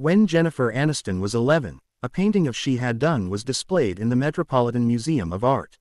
When Jennifer Aniston was 11, a painting of she had done was displayed in the Metropolitan Museum of Art.